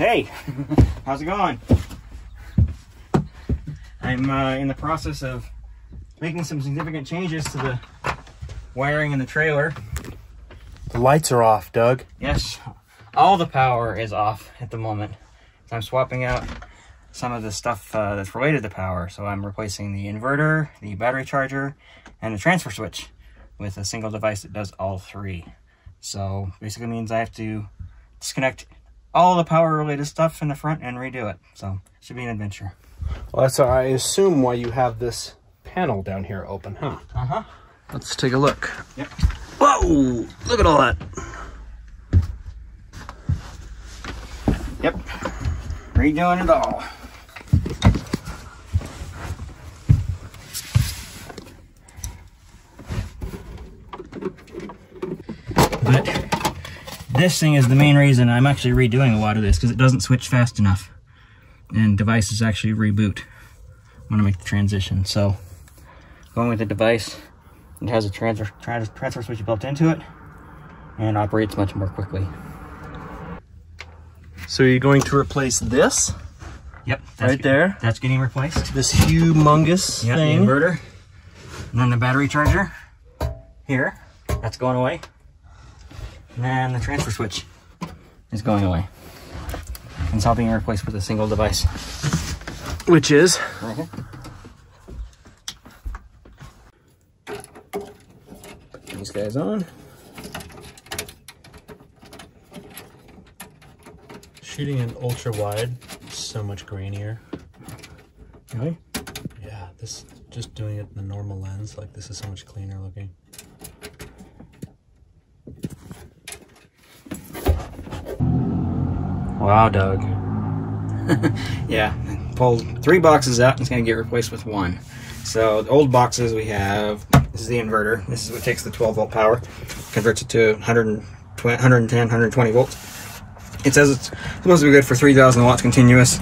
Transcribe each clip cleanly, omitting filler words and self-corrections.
Hey, how's it going? I'm in the process of making some significant changes to the wiring in the trailer. The lights are off, Doug. Yes, all the power is off at the moment. So I'm swapping out some of the stuff that's related to power. So I'm replacing the inverter, the battery charger, and the transfer switch with a single device that does all three. So basically means I have to disconnect all the power related stuff in the front and redo it. So it should be an adventure. Well, that's I assume why you have this panel down here open, huh? Uh-huh. Let's take a look. Yep. Whoa! Look at all that. Yep. Redoing it all. But this thing is the main reason I'm actually redoing a lot of this, because it doesn't switch fast enough. And devices actually reboot. I'm gonna make the transition. So going with the device, it has a transfer switch built into it and operates much more quickly. So you're going to replace this? Yep. Right there. That's getting replaced. This humongous thing. The inverter. And then the battery charger here. That's going away. And then the transfer switch is going away. It's all being replaced with a single device. Which is? Right here. These guys on. Shooting in ultra wide, so much grainier. Really? Yeah, this just doing it in the normal lens, like this is so much cleaner looking. Wow, Doug. Yeah, pulled three boxes out and it's going to get replaced with one. So the old boxes we have, this is the inverter. This is what takes the 12 volt power, converts it to 120 volts. It says it's supposed to be good for 3,000 watts continuous.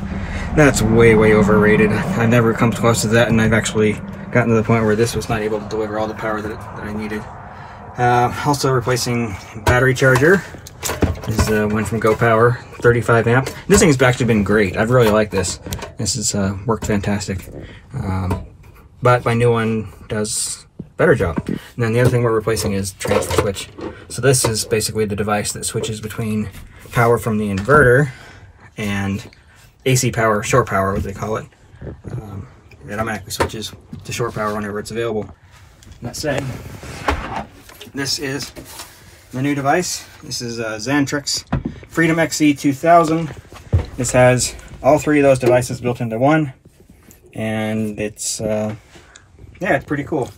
That's way, way overrated. I've never come close to that, and I've actually gotten to the point where this was not able to deliver all the power that I needed. Also replacing battery charger. This is one from Go Power, 35 amp. This thing's actually been great. I've really liked this. This has worked fantastic. But my new one does a better job. And then the other thing we're replacing is transfer switch. So this is basically the device that switches between power from the inverter and AC power, shore power, what they call it. It automatically switches to shore power whenever it's available. That said, this is the new device. This is a Xantrex Freedom XC2000. This has all three of those devices built into one, and it's yeah, it's pretty cool.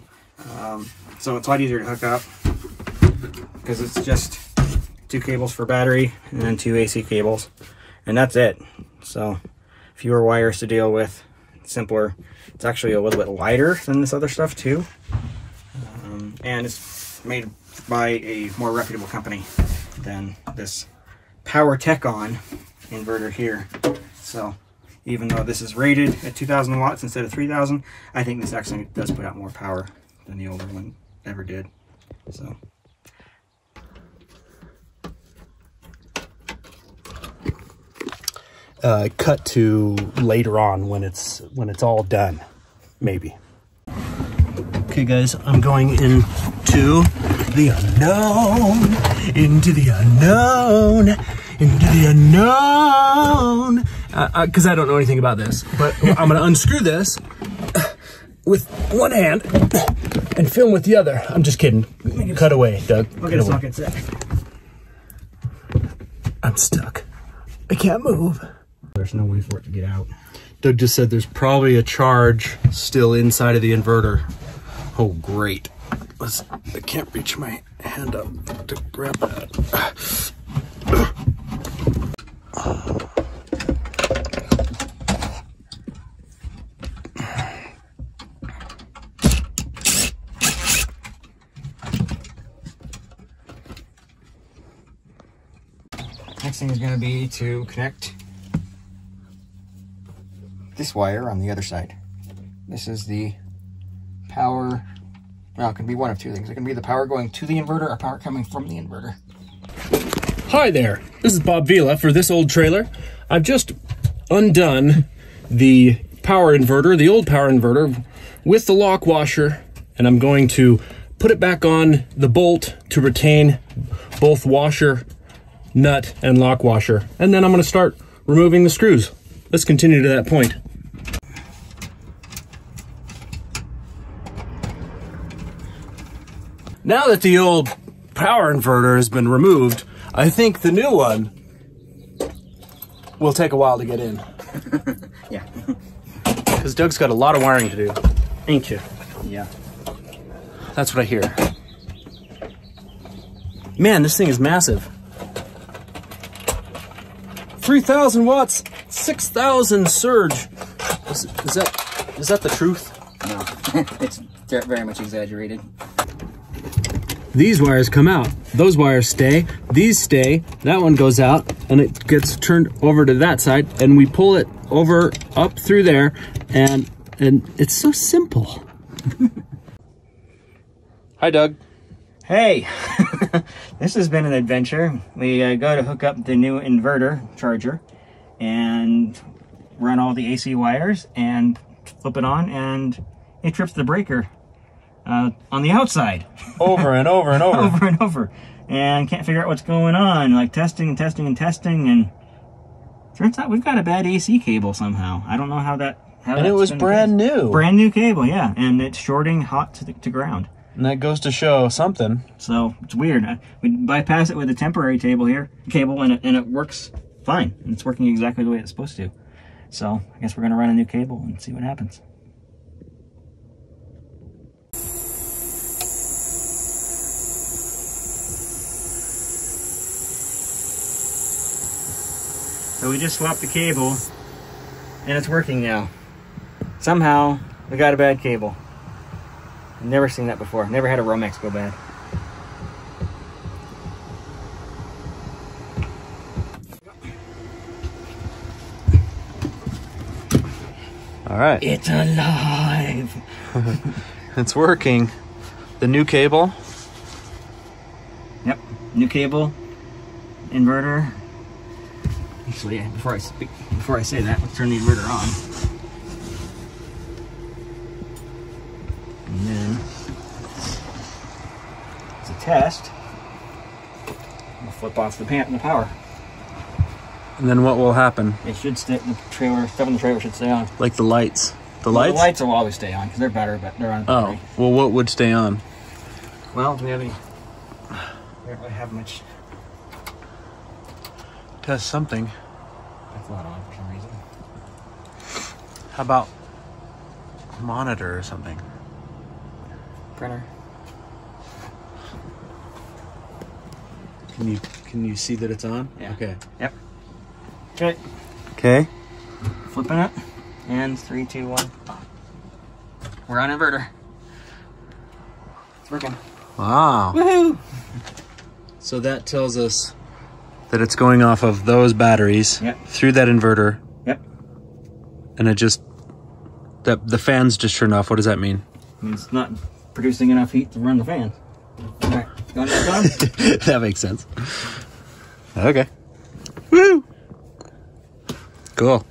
So it's a lot easier to hook up because it's just two cables for battery and then two AC cables, and that's it. So fewer wires to deal with, simpler. It's actually a little bit lighter than this other stuff too, and it's made by a more reputable company than this Power Tech on inverter here. So even though this is rated at 2,000 watts instead of 3,000, I think this actually does put out more power than the older one ever did. So cut to later on when it's all done, maybe. Okay guys, I'm going into the unknown, into the unknown, into the unknown. Because I don't know anything about this, but I'm going to unscrew this with one hand and film with the other. I'm just kidding. Cut away, Doug. Look at socket set. I'm stuck. I can't move. There's no way for it to get out. Doug just said there's probably a charge still inside of the inverter. Oh, great. I can't reach my hand up to grab that. Next thing is going to be to connect this wire on the other side. This is the power. Well, it can be one of two things. It can be the power going to the inverter or power coming from the inverter. Hi there, this is Bob Vila for This Old Trailer. I've just undone the power inverter, the old power inverter, with the lock washer, and I'm going to put it back on the bolt to retain both washer nut and lock washer. And then I'm going to start removing the screws. Let's continue to that point. Now that the old power inverter has been removed, I think the new one will take a while to get in. Yeah. Because Doug's got a lot of wiring to do. Ain't you? Yeah. That's what I hear. Man, this thing is massive. 3,000 watts, 6,000 surge. Is that the truth? No, it's very much exaggerated. These wires come out, those wires stay, these stay, that one goes out, and it gets turned over to that side, and we pull it over up through there, and it's so simple. Hi, Doug. Hey, this has been an adventure. We go to hook up the new inverter charger and run all the AC wires and flip it on, and it trips the breaker on the outside. Over and over and over. Over and over. And can't figure out what's going on, like testing and testing and testing, and turns out we've got a bad AC cable somehow. I don't know how that happened. And it was brand new. Brand new cable, yeah. And it's shorting hot to ground. And that goes to show something. So it's weird. We bypass it with a temporary cable, and it works fine. And it's working exactly the way it's supposed to. So I guess we're going to run a new cable and see what happens. So we just swapped the cable, and it's working now. Somehow, we got a bad cable. I've never seen that before. Never had a Romex go bad. All right. It's alive. It's working. The new cable. Yep, new cable, inverter. Actually, before I say that, let's turn the inverter on. And then, as a test, we'll flip off the power. And then what will happen? It should stay. The trailer, stuff in the trailer should stay on. Like the lights. The lights. The lights will always stay on because they're better, but they're on. Oh, well, what would stay on? Well, do we have any? We don't really have much. Test something. That's not on for some reason. How about monitor or something? Printer. Can you see that it's on? Yeah. Okay. Yep. Okay. Okay. Flipping it. And 3, 2, 1. We're on inverter. It's working. Wow. Woohoo! So that tells us that it's going off of those batteries, yep, through that inverter. Yep. And it just, the fans just turn off. What does that mean? It means it's not producing enough heat to run the fans. All right, going to that time? That makes sense. Okay. Woo! Cool.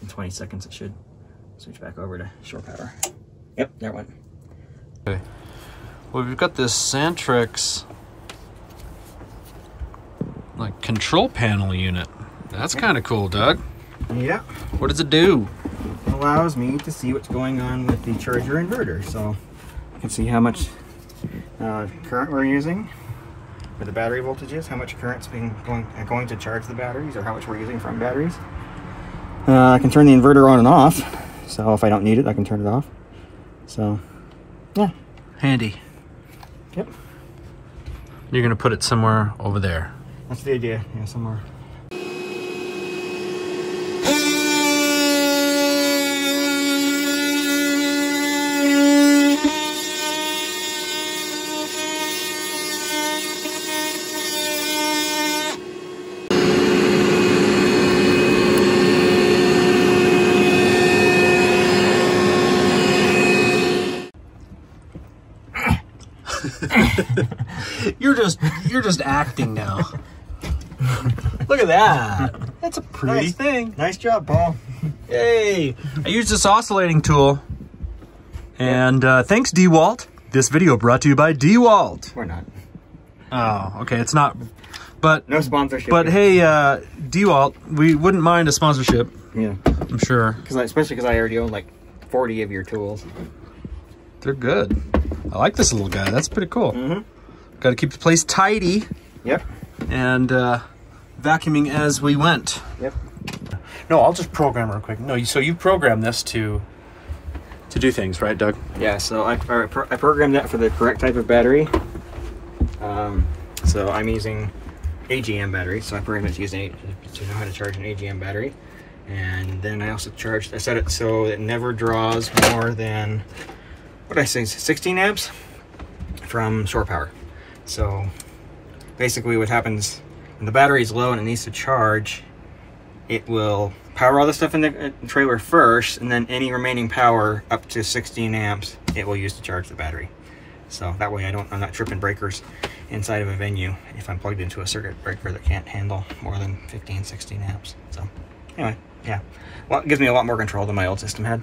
In 20 seconds, it should switch back over to shore power. Yep, there it went. Okay. Well, we've got this Xantrex, like, control panel unit. That's kind of cool, Doug. Yeah. What does it do? It allows me to see what's going on with the charger inverter. So I can see how much current we're using for the battery voltages, how much current's going to charge the batteries, or how much we're using from batteries. I can turn the inverter on and off. So if I don't need it, I can turn it off. So, yeah. Handy. Yep. You're going to put it somewhere over there. That's the idea, yeah, somewhere. You're just acting now. Look at that. That's a pretty nice thing. Nice job, Paul. Yay. I used this oscillating tool. And thanks, DeWalt. This video brought to you by DeWalt. We're not. Oh, okay. It's not. But no sponsorship. But hey, DeWalt, we wouldn't mind a sponsorship. Yeah, I'm sure. Especially because I already own like 40 of your tools. They're good. I like this little guy. That's pretty cool. Mm-hmm. Got to keep the place tidy. Yep. And vacuuming as we went. Yep. No, I'll just program real quick. No, so you program this to do things, right, Doug? Yeah. So I programmed that for the correct type of battery. So I'm using AGM battery. So I programmed it to use to know how to charge an AGM battery. And then I also charged. I set it so it never draws more than, what did I say, 16 amps from shore power. So basically what happens when the battery is low and it needs to charge, it will power all the stuff in the trailer first, and then any remaining power up to 16 amps it will use to charge the battery. So that way I'm not tripping breakers inside of a venue if I'm plugged into a circuit breaker that can't handle more than 15, 16 amps. So anyway, yeah. Well, it gives me a lot more control than my old system had.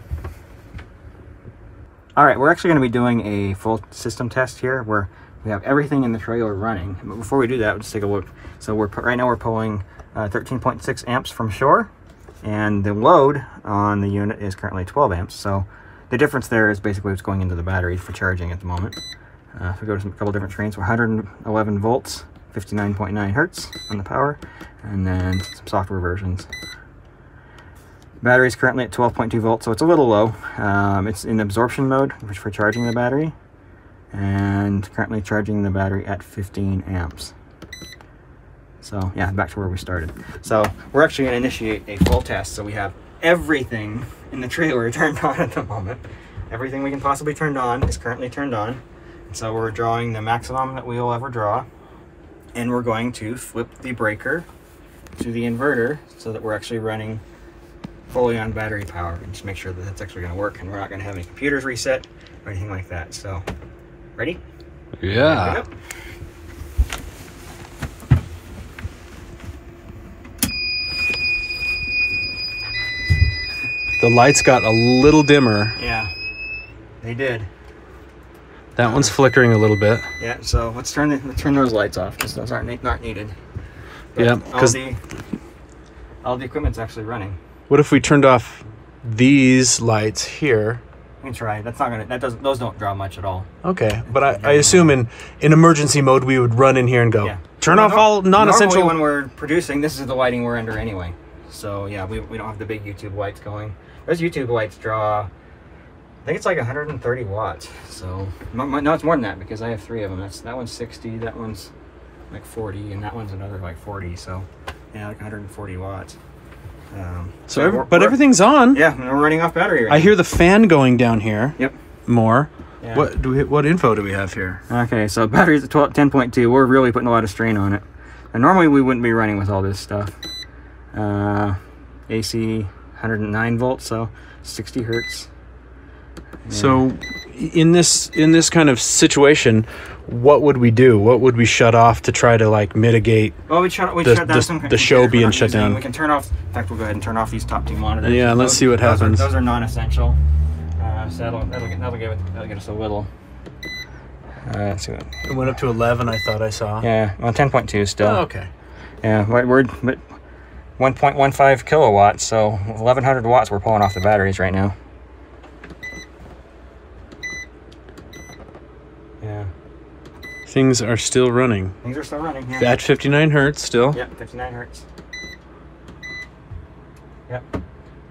All right, we're actually going to be doing a full system test here where we have everything in the trailer running. But before we do that, we'll just take a look. So right now we're pulling 13.6 amps from shore, and the load on the unit is currently 12 amps. So the difference there is basically what's going into the battery for charging at the moment. If we go to a couple different trains, we're 111 volts, 59.9 hertz on the power, and then some software versions. Battery's currently at 12.2 volts, so it's a little low. It's in absorption mode, which for charging the battery, and currently charging the battery at 15 amps. So yeah, back to where we started. So we're actually going to initiate a full test, so we have everything in the trailer turned on at the moment. Everything we can possibly turn on is currently turned on. So we're drawing the maximum that we'll ever draw, and we're going to flip the breaker to the inverter so that we're actually running fully on battery power, and just make sure that that's actually going to work, and we're not going to have any computers reset or anything like that. So, ready? Yeah. The lights got a little dimmer. Yeah, they did. That one's flickering a little bit. Yeah, so let's turn those lights off, because those aren't not needed. But yeah, because all the equipment's actually running. What if we turned off these lights here? We can try. That's not gonna. That doesn't. Those don't draw much at all. Okay, but I assume in emergency mode we would run in here and go. Yeah. Turn off all non-essential. Normally when we're producing, this is the lighting we're under anyway. So yeah, we don't have the big YouTube lights going. Those YouTube lights draw, I think it's like 130 watts. So no, it's more than that, because I have three of them. That one's 60, that one's like 40, and that one's another like 40. So yeah, like 140 watts. But everything's on. Yeah, we're running off battery. Right now. I hear the fan going down here. Yep. More. Yeah. What info do we have here? Okay, so battery's at 10.2. We're really putting a lot of strain on it. And normally we wouldn't be running with all this stuff. AC 109 volts, so 60 hertz. So in this kind of situation, what would we do? What would we shut off to try to like mitigate? Well, we shut down the show being shut down. We can turn off. In fact, we'll go ahead and turn off these top two monitors. Yeah, let's see what happens. Those are non-essential. So that'll get us a little. Let's see what. It went up to 11. I thought I saw. Yeah, well, 10.2 still. Oh, okay. Yeah, we're 1.15 kilowatts, so 1,100 watts we're pulling off the batteries right now. Things are still running. Things are still running, yeah. At 59 hertz still. Yep, 59 hertz. Yep.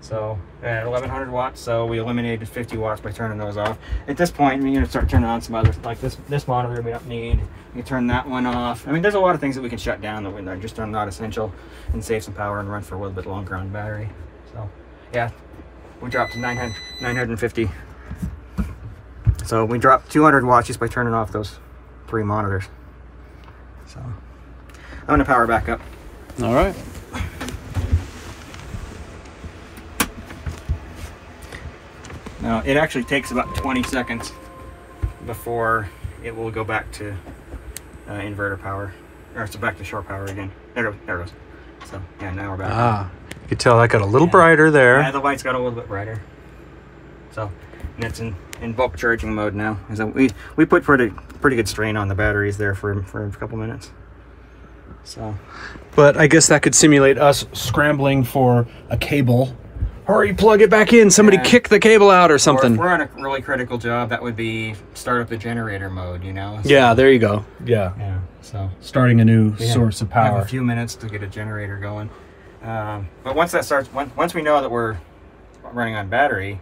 So, at 1,100 watts, so we eliminated 50 watts by turning those off. At this point, we're going to start turning on some others. Like this monitor we don't need. We turn that one off. I mean, there's a lot of things that we can shut down that are just not essential and save some power and run for a little bit longer on battery. So, yeah, we dropped to 950. So, we dropped 200 watts just by turning off those three monitors. So I'm gonna power back up. All right. Now it actually takes about 20 seconds before it will go back to inverter power, or it's back to shore power again. There it goes. So yeah, now we're back. Ah, you can tell that got a little brighter there. Yeah, the lights got a little bit brighter. So, and it's in bulk charging mode now. So we put pretty good strain on the batteries there for a couple minutes. So, but I guess that could simulate us scrambling for a cable. Hurry, plug it back in. Somebody kick the cable out or something. Or if we're on a really critical job, that would be start up the generator mode, you know? So, yeah, there you go. Yeah. Yeah. So starting a new source of power. We have a few minutes to get a generator going. But once that starts, once we know that we're running on battery,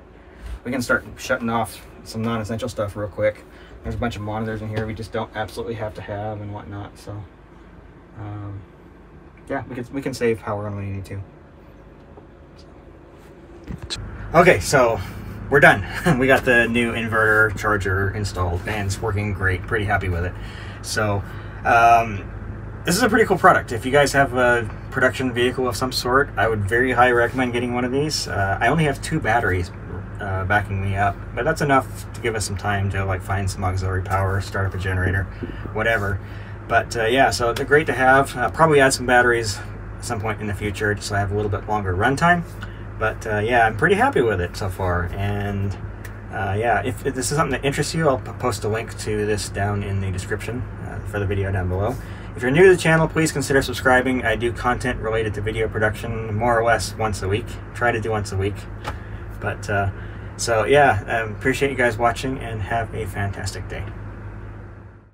we can start shutting off some non-essential stuff real quick. There's a bunch of monitors in here we just don't absolutely have to have and whatnot. So, yeah, we can save power when we need to. Okay, so we're done. We got the new inverter charger installed and it's working great. Pretty happy with it. So this is a pretty cool product. If you guys have a production vehicle of some sort, I would very highly recommend getting one of these. I only have 2 batteries backing me up, but that's enough to give us some time to like find some auxiliary power, start up a generator, whatever. But yeah, so they're great to have. Probably add some batteries at some point in the future just so I have a little bit longer runtime. But yeah, I'm pretty happy with it so far. And yeah, if this is something that interests you, I'll post a link to this down in the description for the video down below. If you're new to the channel, please consider subscribing. I do content related to video production more or less once a week. Try to do once a week. But so yeah, I appreciate you guys watching and have a fantastic day.